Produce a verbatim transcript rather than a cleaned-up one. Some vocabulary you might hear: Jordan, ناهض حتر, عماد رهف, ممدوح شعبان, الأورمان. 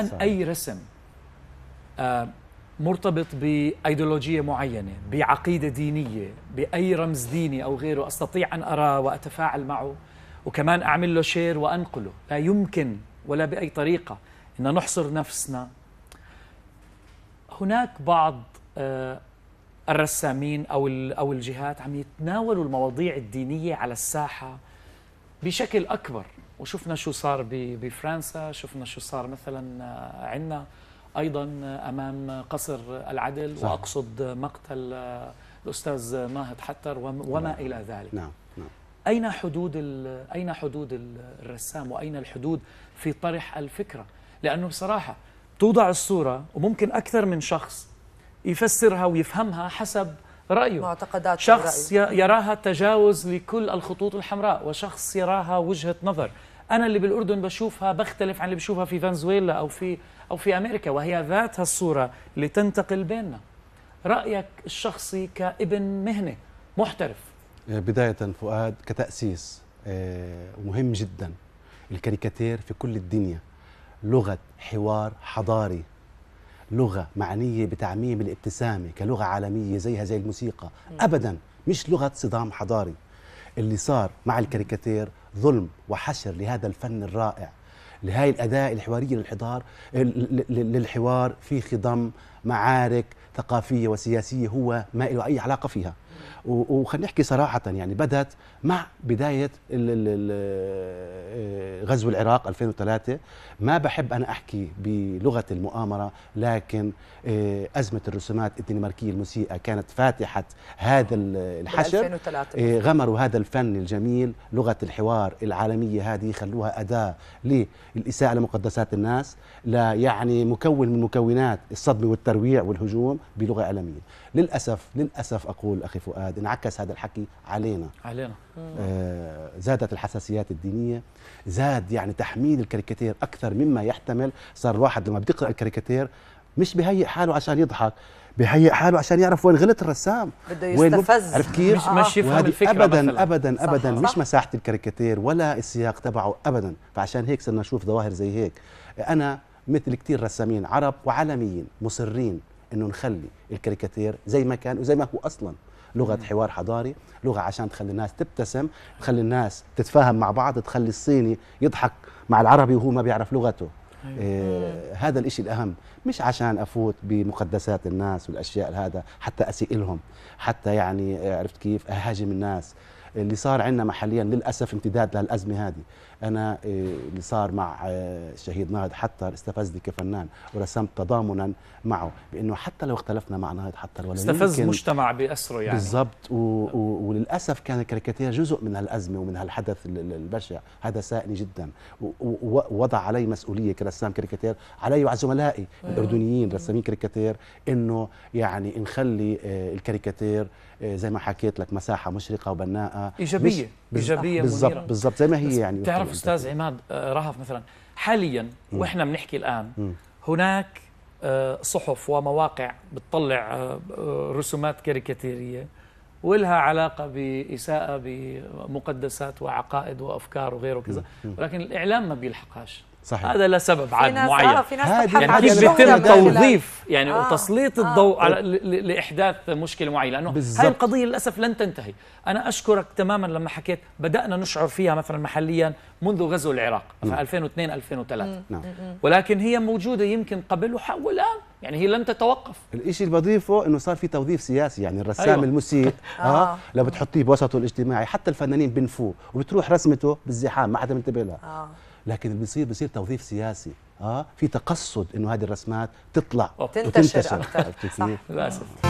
الآن صحيح. أي رسم مرتبط بأيديولوجية معينة، بعقيدة دينية، بأي رمز ديني أو غيره، أستطيع أن أراه وأتفاعل معه وكمان أعمل له شير وأنقله. لا يمكن ولا بأي طريقة أن نحصر نفسنا. هناك بعض الرسامين أو الجهات عم يتناولوا المواضيع الدينية على الساحة بشكل أكبر، وشفنا شو صار بفرنسا، شفنا شو صار مثلا عندنا أيضا أمام قصر العدل صح. وأقصد مقتل الأستاذ ناهض حتر وما نعم. إلى ذلك. نعم. نعم. أين حدود أين حدود الرسام وأين الحدود في طرح الفكرة؟ لأنه بصراحة توضع الصورة وممكن أكثر من شخص يفسرها ويفهمها حسب رأيه، معتقدات، شخص رأيه. يراها تجاوز لكل الخطوط الحمراء، وشخص يراها وجهة نظر. أنا اللي بالأردن بشوفها بختلف عن اللي بشوفها في فنزويلا أو في أو في أمريكا، وهي ذاتها الصورة اللي تنتقل بيننا. رأيك الشخصي كابن مهنة محترف؟ بداية فؤاد، كتأسيس مهم جدا الكاريكاتير في كل الدنيا، لغة حوار حضاري، لغة معنية بتعميم الابتسامة كلغة عالمية زيها زي الموسيقى، أبدا مش لغة صدام حضاري. اللي صار مع الكاريكاتير ظلم وحشر لهذا الفن الرائع، لهاي الأداة الحوارية للحضار للحوار في خضم معارك ثقافية وسياسية هو ما له أي علاقة فيها. وخلينا نحكي صراحة، يعني بدأت مع بداية غزو العراق ألفين وثلاثة. ما بحب أنا أحكي بلغة المؤامرة، لكن أزمة الرسومات الدنماركية المسيئة كانت فاتحة هذا الحشر. غمروا هذا الفن الجميل، لغة الحوار العالمية هذه خلوها أداة للإساءة لمقدسات الناس، لا يعني مكون من مكونات الصدمة والترويع والهجوم بلغة عالمية. للأسف للأسف أقول أخي فؤاد، انعكس هذا الحكي علينا علينا آه زادت الحساسيات الدينية، زاد يعني تحميل الكاريكاتير أكثر مما يحتمل. صار الواحد لما بيقرأ الكاريكاتير مش بهيئ حاله عشان يضحك، بهيئ حاله عشان يعرف وين غلط الرسام، بده يستفز، عرفت كيف؟ مش يفهم الفكرة أبداً مثلاً. أبداً أبداً صح مش صح. مساحة الكاريكاتير ولا السياق تبعه أبداً. فعشان هيك صرنا نشوف ظواهر زي هيك. أنا مثل كتير رسامين عرب وعالميين مصرين إنه نخلي الكاريكاتير زي ما كان وزي ما هو أصلاً، لغة حوار حضاري، لغة عشان تخلي الناس تبتسم، تخلي الناس تتفاهم مع بعض، تخلي الصيني يضحك مع العربي وهو ما بيعرف لغته. إيه هذا الإشي الأهم، مش عشان أفوت بمقدسات الناس والأشياء هذا حتى أسئلهم، حتى يعني عرفت كيف أهاجم الناس. اللي صار عندنا حاليا للأسف امتداد للأزمة هذه. أنا اللي صار مع الشهيد ناهض حتر استفزني كفنان، ورسمت تضامنا معه بأنه حتى لو اختلفنا مع ناهض حتر ولا استفز مجتمع بأسره يعني بالضبط. وللأسف كان الكاريكاتير جزء من هالأزمة ومن هالحدث البشع. هذا سائني جدا، ووضع علي مسؤولية كرسام كاريكاتير، علي وعلى زملائي الأردنيين رسامين كاريكاتير، أنه يعني نخلي الكاريكاتير زي ما حكيت لك مساحة مشرقة وبناءة إيجابية إيجابية منيرة. بالضبط زي ما هي. يعني تعرف أستاذ عماد رهف مثلا حاليا وإحنا بنحكي الآن م. هناك صحف ومواقع بتطلع رسومات كاريكاتيرية ولها علاقة بإساءة بمقدسات وعقائد وأفكار وغيره كذا، ولكن الإعلام ما بيلحقهاش. صحيح. هذا لسبب عاد معين. آه في ناس يعني كيف بيتم توظيف يعني آه وتسليط آه الضوء على لإحداث مشكلة معينة، لأنه بالزبط. هاي القضية للأسف لن تنتهي. أنا أشكرك تماما لما حكيت بدأنا نشعر فيها مثلا محليا منذ غزو العراق في ألفين واثنين ألفين وثلاثة، ولكن هي موجودة يمكن قبل والآن، يعني هي لن تتوقف. الشيء اللي بضيفه انه صار في توظيف سياسي، يعني الرسام أيوة. المسيء اه لو بتحطيه بوسطه الاجتماعي حتى الفنانين بنفوه وبتروح رسمته بالزحام ما حدا منتبه لها. آه. لكن اللي بيصير بيصير توظيف سياسي، اه في تقصد انه هذه الرسمات تطلع وتنتشر. وتنتشر اكثر. للاسف.